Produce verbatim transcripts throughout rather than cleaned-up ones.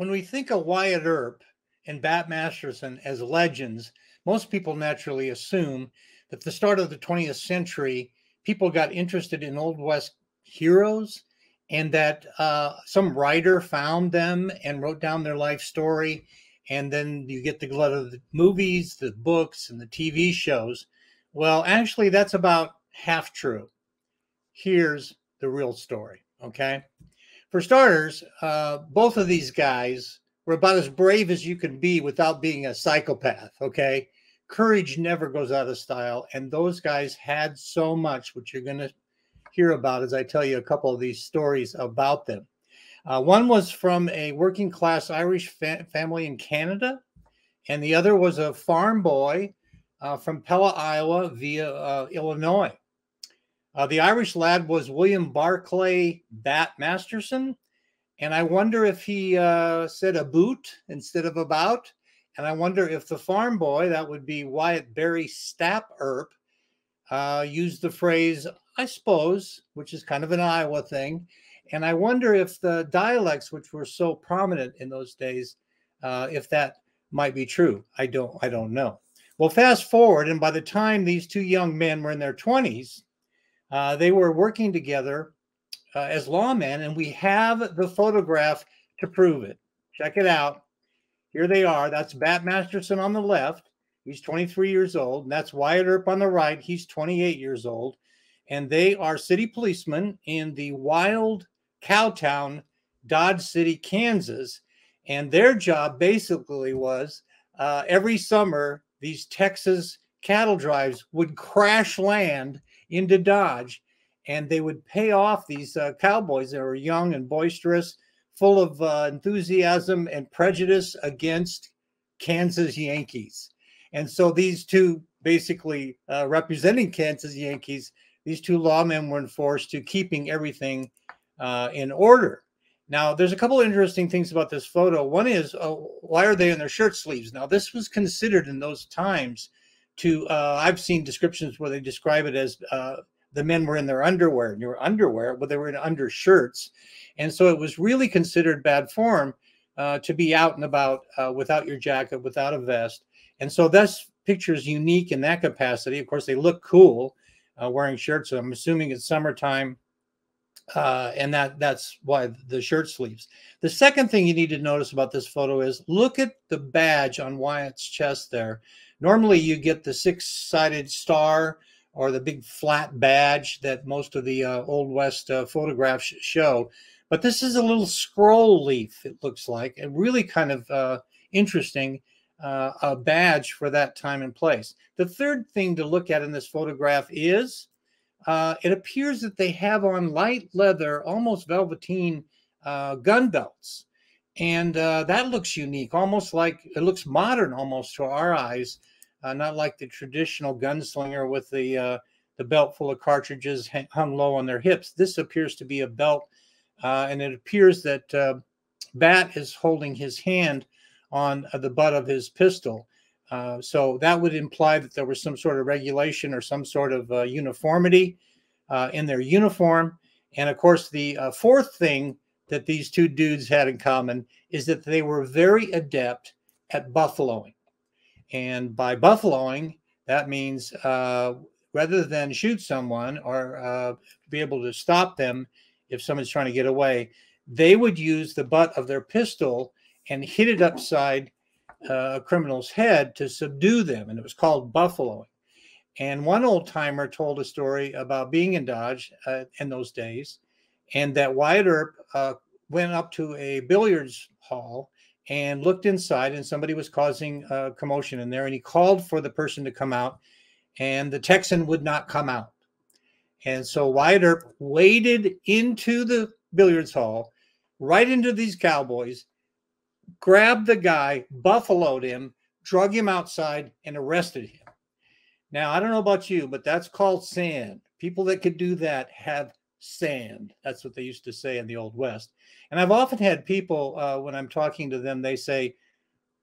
When we think of Wyatt Earp and Bat Masterson as legends, most people naturally assume that the start of the twentieth century, people got interested in Old West heroes, and that uh, some writer found them and wrote down their life story. And then you get the glut of the movies, the books, and the T V shows. Well, actually, that's about half true. Here's the real story, okay? For starters, uh, both of these guys were about as brave as you can be without being a psychopath, okay? Courage never goes out of style, and those guys had so much, which you're going to hear about as I tell you a couple of these stories about them. Uh, one was from a working-class Irish fa family in Canada, and the other was a farm boy uh, from Pella, Iowa, via uh, Illinois. Uh, the Irish lad was William Barclay Bat Masterson, and I wonder if he uh, said a boot instead of about, and I wonder if the farm boy, that would be Wyatt Berry Stap Earp, uh, used the phrase, I suppose, which is kind of an Iowa thing. And I wonder if the dialects, which were so prominent in those days, uh, if that might be true. I don't, I don't know. Well, fast forward, and by the time these two young men were in their twenties, uh, they were working together uh, as lawmen, and we have the photograph to prove it. Check it out. Here they are. That's Bat Masterson on the left. He's twenty-three years old, and that's Wyatt Earp on the right. He's twenty-eight years old, and they are city policemen in the wild cowtown, Dodge City, Kansas, and their job basically was uh, every summer these Texas cattle drives would crash land into Dodge, and they would pay off these uh, cowboys that were young and boisterous, full of uh, enthusiasm and prejudice against Kansas Yankees. And so these two, basically uh, representing Kansas Yankees, these two lawmen were enforced to keeping everything Uh, in order. Now, there's a couple of interesting things about this photo. One is, uh, why are they in their shirt sleeves? Now, this was considered in those times to, uh, I've seen descriptions where they describe it as uh, the men were in their underwear, and you were underwear, but they were in undershirts. And so it was really considered bad form uh, to be out and about uh, without your jacket, without a vest. And so this picture is unique in that capacity. Of course, they look cool uh, wearing shirts. So I'm assuming it's summertime. Uh, and that that's why the shirt sleeves. The second thing you need to notice about this photo is look at the badge on Wyatt's chest there. Normally you get the six-sided star or the big flat badge that most of the uh, Old West uh, photographs show, but this is a little scroll leaf, it looks like, and really kind of uh, interesting uh, a badge for that time and place. The third thing to look at in this photograph is Uh, it appears that they have on light leather, almost velveteen uh, gun belts. And uh, that looks unique, almost like it looks modern almost to our eyes, uh, not like the traditional gunslinger with the, uh, the belt full of cartridges hung low on their hips. This appears to be a belt, uh, and it appears that uh, Bat is holding his hand on uh, the butt of his pistol. Uh, so that would imply that there was some sort of regulation or some sort of uh, uniformity uh, in their uniform. And of course, the uh, fourth thing that these two dudes had in common is that they were very adept at buffaloing. And by buffaloing, that means uh, rather than shoot someone or uh, be able to stop them if someone's trying to get away, they would use the butt of their pistol and hit it upside Uh, a criminal's head to subdue them, and it was called buffaloing. And one old-timer told a story about being in Dodge uh, in those days, and that Wyatt Earp uh, went up to a billiards hall and looked inside, and somebody was causing a commotion in there, and he called for the person to come out, and the Texan would not come out. And so Wyatt Earp waded into the billiards hall, right into these cowboys, grabbed the guy, buffaloed him, drug him outside, and arrested him. Now, I don't know about you, but that's called sand. People that could do that have sand. That's what they used to say in the Old West. And I've often had people, uh, when I'm talking to them, they say,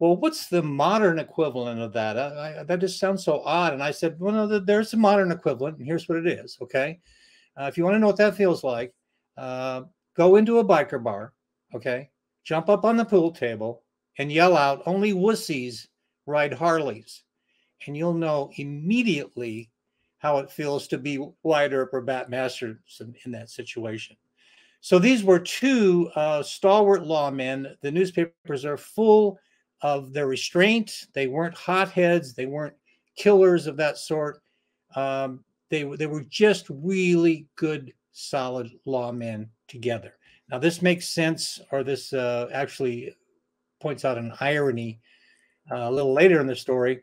well, what's the modern equivalent of that? I, I, that just sounds so odd. And I said, well, no, there's a modern equivalent, and here's what it is, okay? Uh, if you want to know what that feels like, uh, go into a biker bar, okay? jump up on the pool table, and yell out, "Only wussies ride Harleys," and you'll know immediately how it feels to be Wyatt Earp or Bat Masterson in that situation. So these were two uh, stalwart lawmen. The newspapers are full of their restraint. They weren't hotheads. They weren't killers of that sort. Um, they, they were just really good, solid lawmen together. Now, this makes sense, or this uh, actually points out an irony uh, a little later in the story.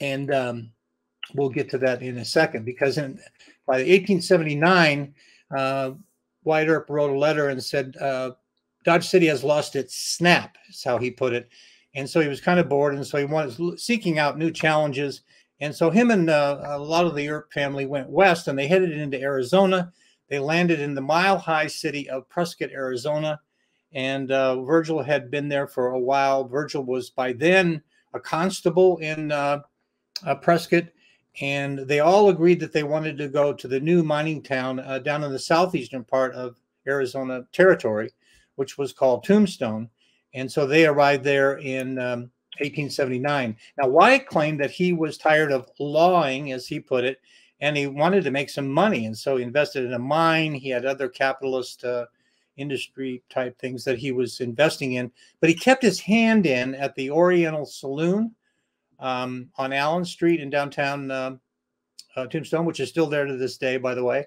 And um, we'll get to that in a second, because in, by eighteen seventy-nine, uh, Wyatt Earp wrote a letter and said, uh, Dodge City has lost its snap, is how he put it. And so he was kind of bored, and so he was seeking out new challenges. And so him and uh, a lot of the Earp family went west, and they headed into Arizona. They landed in the mile-high city of Prescott, Arizona, and uh, Virgil had been there for a while. Virgil was by then a constable in uh, uh, Prescott, and they all agreed that they wanted to go to the new mining town uh, down in the southeastern part of Arizona territory, which was called Tombstone. And so they arrived there in um, eighteen seventy-nine. Now, Wyatt claimed that he was tired of lawing, as he put it, and he wanted to make some money. And so he invested in a mine. He had other capitalist uh, industry type things that he was investing in. But he kept his hand in at the Oriental Saloon um, on Allen Street in downtown uh, uh, Tombstone, which is still there to this day, by the way.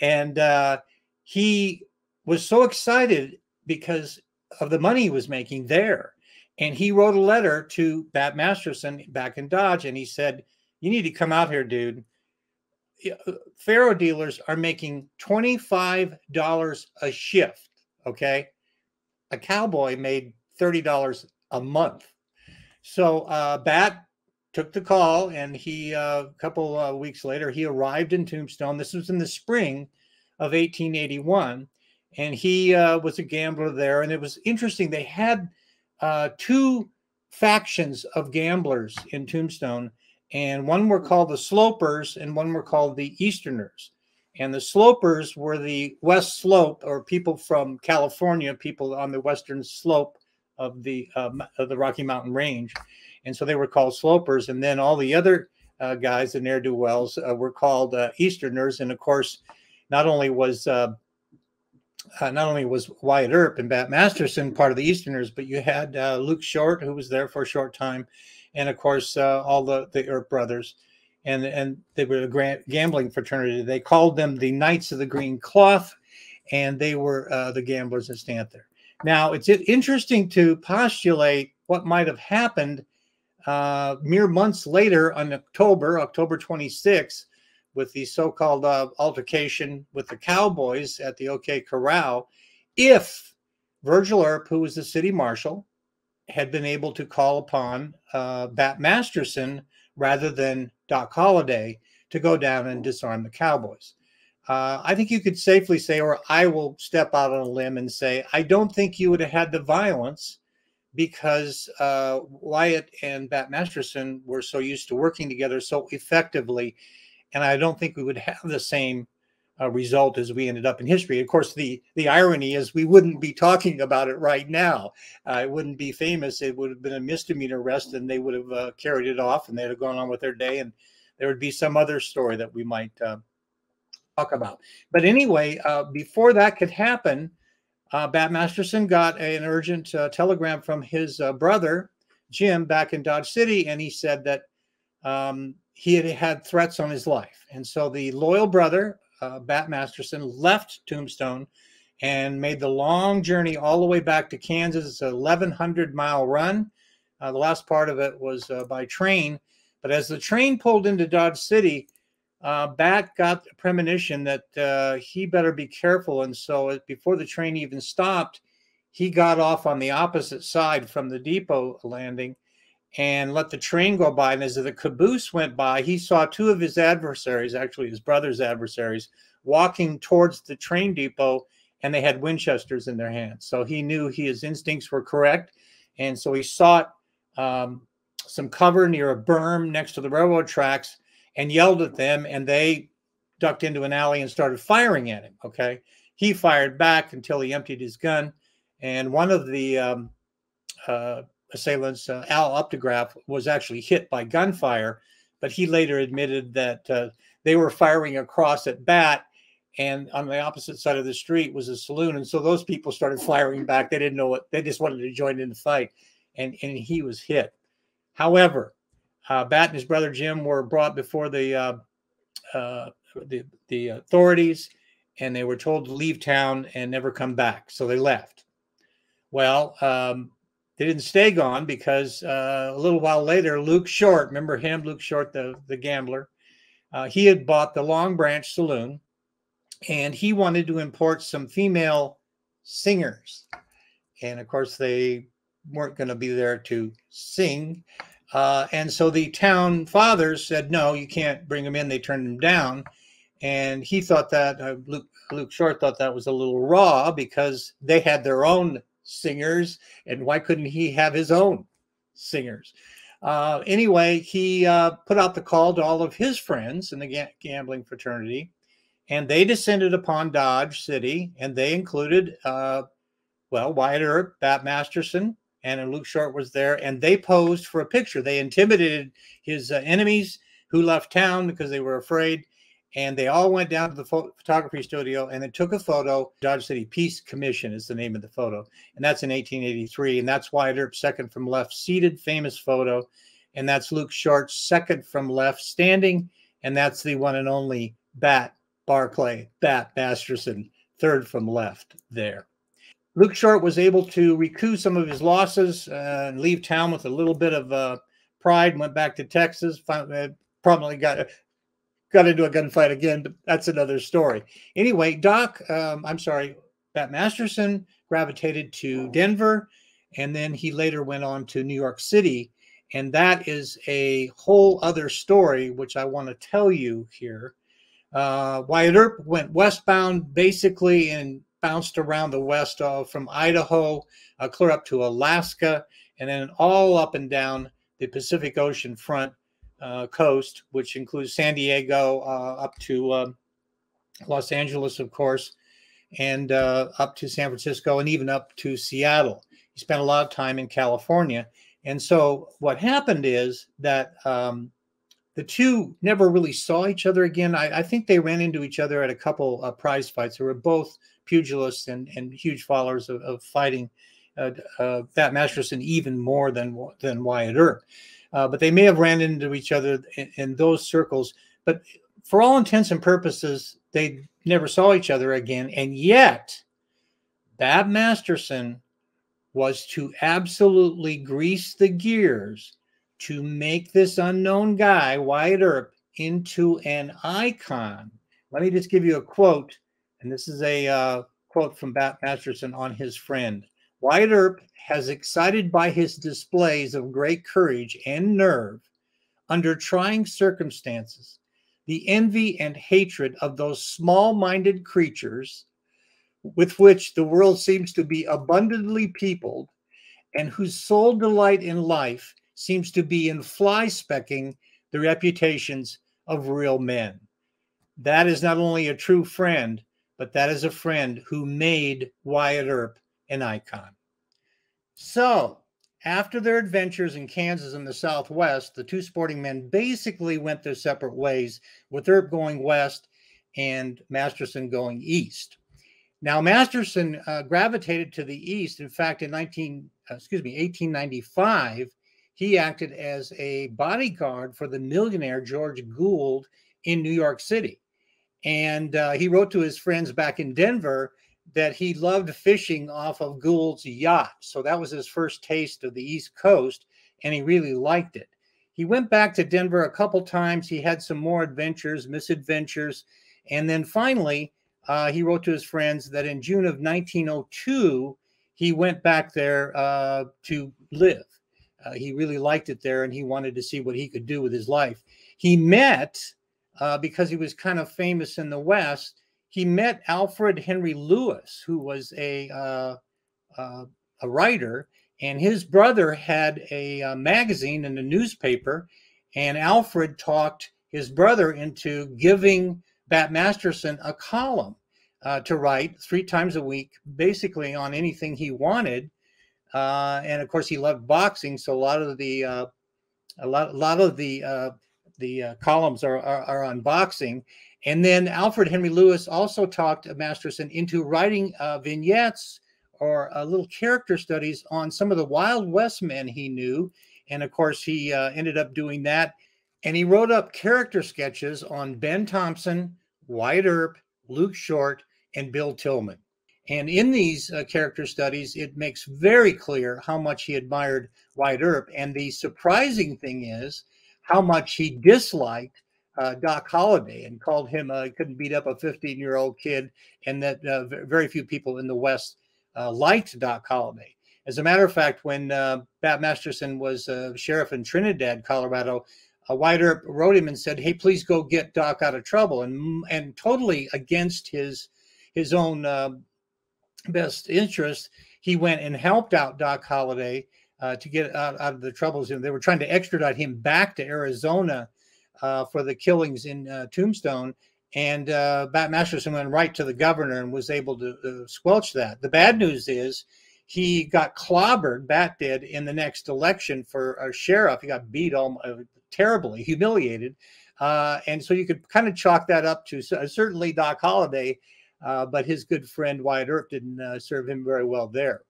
And uh, he was so excited because of the money he was making there. And he wrote a letter to Bat Masterson back in Dodge. And he said, "You need to come out here, dude. Faro dealers are making twenty-five dollars a shift, okay? A cowboy made thirty dollars a month." So uh, Bat took the call, and he, uh, a couple of weeks later, he arrived in Tombstone. This was in the spring of eighteen eighty-one, and he uh, was a gambler there. And it was interesting. They had uh, two factions of gamblers in Tombstone, and one were called the Slopers and one were called the Easterners. And the Slopers were the West Slope, or people from California, people on the western slope of the uh, of the Rocky Mountain Range. And so they were called Slopers. And then all the other uh, guys, the ne'er-do-wells, uh, were called uh, Easterners. And of course, not only was uh, uh, not only was Wyatt Earp and Bat Masterson part of the Easterners, but you had uh, Luke Short, who was there for a short time. And of course, uh, all the, the Earp brothers, and, and they were a gambling fraternity. They called them the Knights of the Green Cloth, and they were uh, the gamblers that stand there. Now, it's interesting to postulate what might have happened uh, mere months later on October, October twenty-sixth, with the so-called uh, altercation with the cowboys at the O K Corral, if Virgil Earp, who was the city marshal, had been able to call upon uh, Bat Masterson rather than Doc Holliday to go down and disarm the cowboys. Uh, I think you could safely say, or I will step out on a limb and say, I don't think you would have had the violence, because uh, Wyatt and Bat Masterson were so used to working together so effectively, and I don't think we would have the same Uh, result as we ended up in history. Of course, the the irony is we wouldn't be talking about it right now. Uh, it wouldn't be famous. It would have been a misdemeanor arrest, and they would have uh, carried it off, and they'd have gone on with their day, and there would be some other story that we might uh, talk about. But anyway, uh, before that could happen, uh, Bat Masterson got an urgent uh, telegram from his uh, brother, Jim, back in Dodge City, and he said that um, he had had threats on his life. And so the loyal brother, Uh, Bat Masterson, left Tombstone and made the long journey all the way back to Kansas. It's an eleven hundred mile run. Uh, the last part of it was uh, by train. But as the train pulled into Dodge City, uh, Bat got a premonition that uh, he better be careful. And so before the train even stopped, he got off on the opposite side from the depot landing and let the train go by. And as the caboose went by, he saw two of his adversaries, actually his brother's adversaries, walking towards the train depot, and they had Winchesters in their hands. So he knew his instincts were correct, and so he sought um, some cover near a berm next to the railroad tracks and yelled at them, and they ducked into an alley and started firing at him, okay? He fired back until he emptied his gun, And one of the um, uh, assailants, uh, Al Uptegraff, was actually hit by gunfire, but he later admitted that uh, they were firing across at Bat, and on the opposite side of the street was a saloon. And so those people started firing back. They didn't know what, they just wanted to join in the fight. And, and he was hit. However, uh, Bat and his brother Jim were brought before the, uh, uh, the, the authorities, and they were told to leave town and never come back. So they left. Well, um, they didn't stay gone, because uh, a little while later, Luke Short, remember him, Luke Short, the, the gambler, uh, he had bought the Long Branch Saloon, and he wanted to import some female singers. And of course, they weren't going to be there to sing. Uh, and so the town fathers said, no, you can't bring them in. They turned them down. And he thought that, uh, Luke, Luke Short thought that was a little raw, because they had their own singers, and why couldn't he have his own singers? Uh, anyway, he uh, put out the call to all of his friends in the ga gambling fraternity, and they descended upon Dodge City, and they included, uh, well, Wyatt Earp, Bat Masterson, and Luke Short was there, and they posed for a picture. They intimidated his uh, enemies, who left town because they were afraid. And they all went down to the photography studio and they took a photo. Dodge City Peace Commission is the name of the photo. And that's in eighteen eighty-three. And that's Wyatt Earp's second from left seated famous photo. And that's Luke Short's second from left standing. And that's the one and only Bat Barclay, Bat Masterson, third from left there. Luke Short was able to recoup some of his losses uh, and leave town with a little bit of uh, pride, and went back to Texas, finally, probably got... got into a gunfight again, but that's another story. Anyway, Doc, um, I'm sorry, Bat Masterson gravitated to Denver, and then he later went on to New York City, and that is a whole other story, which I want to tell you here. Uh, Wyatt Earp went westbound, basically, and bounced around the west uh, from Idaho, uh, clear up to Alaska, and then all up and down the Pacific Ocean front, Uh, coast, which includes San Diego uh, up to uh, Los Angeles, of course, and uh, up to San Francisco, and even up to Seattle. He spent a lot of time in California. And so what happened is that um, the two never really saw each other again. I, I think they ran into each other at a couple uh, prize fights. They were both pugilists and, and huge followers of, of fighting. Uh, uh, Bat Masterson even more than than Wyatt Earp. Uh, but they may have ran into each other in, in those circles. But for all intents and purposes, they never saw each other again. And yet, Bat Masterson was to absolutely grease the gears to make this unknown guy, Wyatt Earp, into an icon. Let me just give you a quote. And this is a uh, quote from Bat Masterson on his friend. Wyatt Earp has excited by his displays of great courage and nerve under trying circumstances the envy and hatred of those small-minded creatures with which the world seems to be abundantly peopled, and whose sole delight in life seems to be in fly-specking the reputations of real men. That is not only a true friend, but that is a friend who made Wyatt Earp an icon. So after their adventures in Kansas and the Southwest, the two sporting men basically went their separate ways, with Earp going west and Masterson going east. Now Masterson uh, gravitated to the east. In fact, in nineteen, uh, excuse me, eighteen ninety-five, he acted as a bodyguard for the millionaire George Gould in New York City. And uh, he wrote to his friends back in Denver that he loved fishing off of Gould's yacht. So that was his first taste of the East Coast, and he really liked it. He went back to Denver a couple times. He had some more adventures, misadventures. And then finally, uh, he wrote to his friends that in June of nineteen oh two, he went back there uh, to live. Uh, he really liked it there, and he wanted to see what he could do with his life. He met, uh, because he was kind of famous in the West, he met Alfred Henry Lewis, who was a uh, uh, a writer, and his brother had a uh, magazine and a newspaper, and Alfred talked his brother into giving Bat Masterson a column. uh, to write three times a week, basically on anything he wanted. Uh, and of course, he loved boxing, so a lot of the uh, a lot a lot of the uh, the uh, columns are, are are on boxing. And then Alfred Henry Lewis also talked Masterson into writing uh, vignettes or uh, little character studies on some of the Wild West men he knew. And of course, he uh, ended up doing that. And he wrote up character sketches on Ben Thompson, Wyatt Earp, Luke Short, and Bill Tillman. And in these uh, character studies, it makes very clear how much he admired Wyatt Earp. And the surprising thing is how much he disliked uh, Doc Holliday and called him uh, couldn't beat up a fifteen-year-old kid, and that uh, very few people in the West uh, liked Doc Holliday. As a matter of fact, when uh, Bat Masterson was uh, sheriff in Trinidad, Colorado, uh, Wyatt Earp wrote him and said, "Hey, please go get Doc out of trouble," and and totally against his his own uh, best interest, he went and helped out Doc Holliday uh, to get out, out of the troubles. And they were trying to extradite him back to Arizona uh, for the killings in uh, Tombstone. And uh, Bat Masterson went right to the governor and was able to uh, squelch that. The bad news is he got clobbered, Bat did, in the next election for a sheriff. He got beat all, uh, terribly, humiliated. Uh, and so you could kind of chalk that up to uh, certainly Doc Holliday, Uh, but his good friend Wyatt Earp didn't uh, serve him very well there.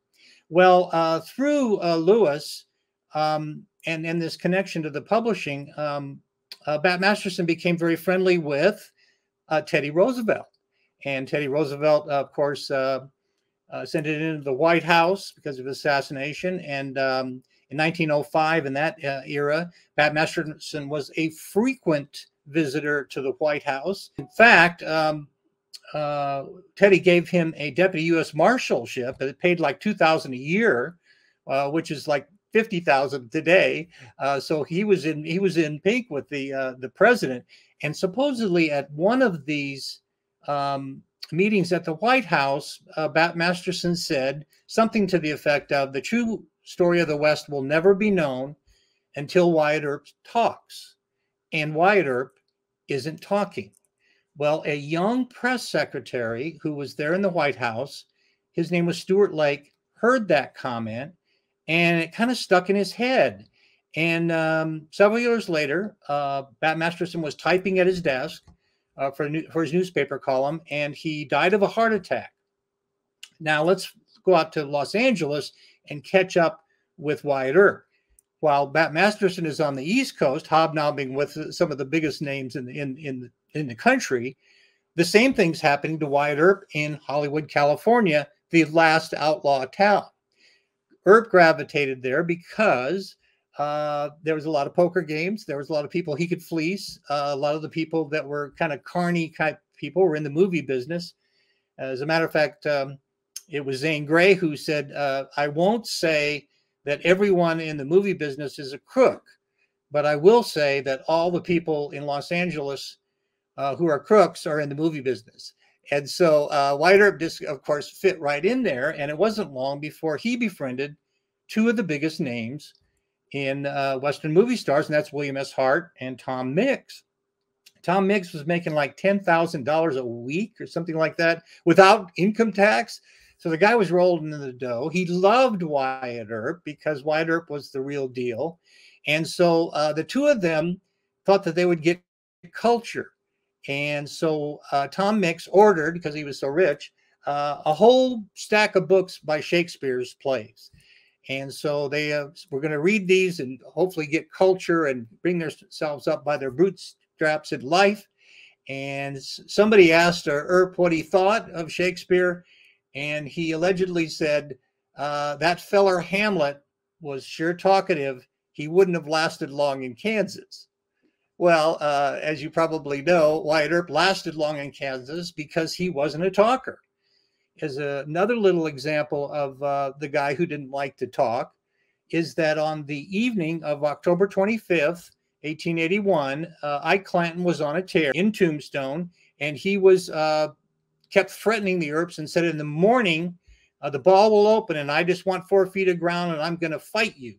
Well, uh, through uh, Lewis um, and, and this connection to the publishing, um, uh, Bat Masterson became very friendly with uh, Teddy Roosevelt. And Teddy Roosevelt, uh, of course, uh, uh, sent it into the White House because of assassination. And um, in nineteen oh five, in that uh, era, Bat Masterson was a frequent visitor to the White House. In fact, um, Uh, Teddy gave him a deputy U S marshalship that paid like two thousand dollars a year, uh, which is like fifty thousand dollars today. Uh, so he was in he was in pink with the uh, the president. And supposedly at one of these um, meetings at the White House, uh, Bat Masterson said something to the effect of, "The true story of the West will never be known until Wyatt Earp talks." And Wyatt Earp isn't talking. Well, a young press secretary who was there in the White House, his name was Stuart Lake, heard that comment, and it kind of stuck in his head. And um, several years later, uh, Bat Masterson was typing at his desk uh, for, new, for his newspaper column, and he died of a heart attack. Now, let's go out to Los Angeles and catch up with Wyatt Earp. While Bat Masterson is on the East Coast, hobnobbing with some of the biggest names in the, in, in the in the country, the same thing's happening to Wyatt Earp in Hollywood, California, the last outlaw town. Earp gravitated there because uh, there was a lot of poker games. There was a lot of people he could fleece. Uh, a lot of the people that were kind of carny type people were in the movie business. As a matter of fact, um, it was Zane Grey who said, uh, "I won't say that everyone in the movie business is a crook, but I will say that all the people in Los Angeles Uh, who are crooks are in the movie business." And so uh, Wyatt Earp just, of course, fit right in there. And it wasn't long before he befriended two of the biggest names in uh, Western movie stars, and that's William S. Hart and Tom Mix. Tom Mix was making like ten thousand dollars a week or something like that without income tax. So the guy was rolling in the dough. He loved Wyatt Earp because Wyatt Earp was the real deal. And so uh, the two of them thought that they would get culture. And so uh, Tom Mix ordered, because he was so rich, uh, a whole stack of books by Shakespeare's plays. And so they uh, were going to read these and hopefully get culture and bring themselves up by their bootstraps in life. And somebody asked Earp what he thought of Shakespeare. And he allegedly said, uh, "That feller Hamlet was sure talkative. He wouldn't have lasted long in Kansas." Well, uh, as you probably know, Wyatt Earp lasted long in Kansas because he wasn't a talker. As a, another little example of uh, the guy who didn't like to talk is that on the evening of October twenty-fifth, eighteen eighty-one, uh, Ike Clanton was on a tear in Tombstone, and he was uh, kept threatening the Earps and said, "In the morning, uh, the ball will open, and I just want four feet of ground, and I'm going to fight you."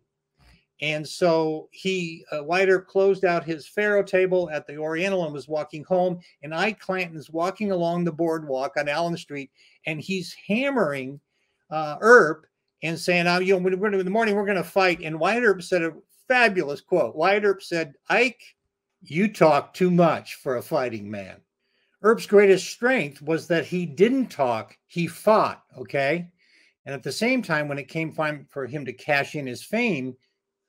And so he, uh, Wyatt Earp, closed out his faro table at the Oriental and was walking home. And Ike Clanton's walking along the boardwalk on Allen Street, and he's hammering uh, Earp and saying, oh, you know, we're, in the morning, we're going to fight. And Wyatt Earp said a fabulous quote. Wyatt Earp said, Ike, you talk too much for a fighting man. Earp's greatest strength was that he didn't talk, he fought, okay? And at the same time, when it came time for him to cash in his fame,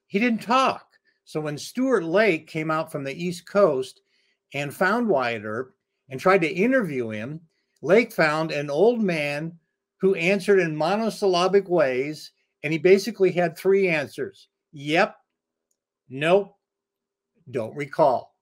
he didn't talk. So when Stuart Lake came out from the East Coast and found Wyatt Earp and tried to interview him, Lake found an old man who answered in monosyllabic ways, and he basically had three answers. Yep, nope, don't recall.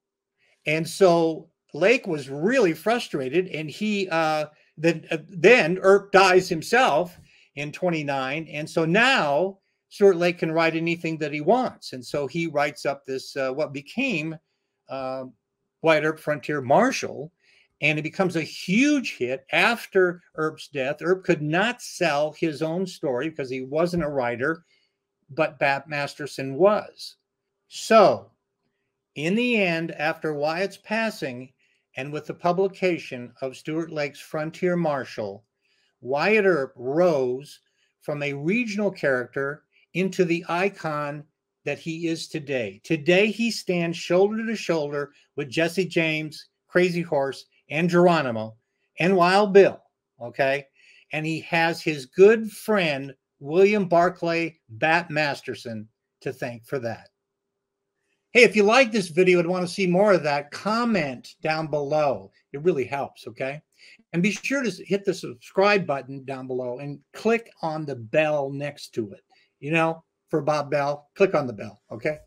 And so Lake was really frustrated, and he uh, then, uh, then Earp dies himself in twenty-nine, and so now Stuart Lake can write anything that he wants. And so he writes up this, uh, what became uh, Wyatt Earp Frontier Marshal, and it becomes a huge hit after Earp's death. Earp could not sell his own story because he wasn't a writer, but Bat Masterson was. So in the end, after Wyatt's passing and with the publication of Stuart Lake's Frontier Marshal, Wyatt Earp rose from a regional character into the icon that he is today. Today, he stands shoulder to shoulder with Jesse James, Crazy Horse, and Geronimo, and Wild Bill, okay? And he has his good friend, William Barclay Bat Masterson, to thank for that. Hey, if you like this video and want to see more of that, comment down below. It really helps, okay? And be sure to hit the subscribe button down below and click on the bell next to it. You know, for Bob Bell, click on the bell, okay?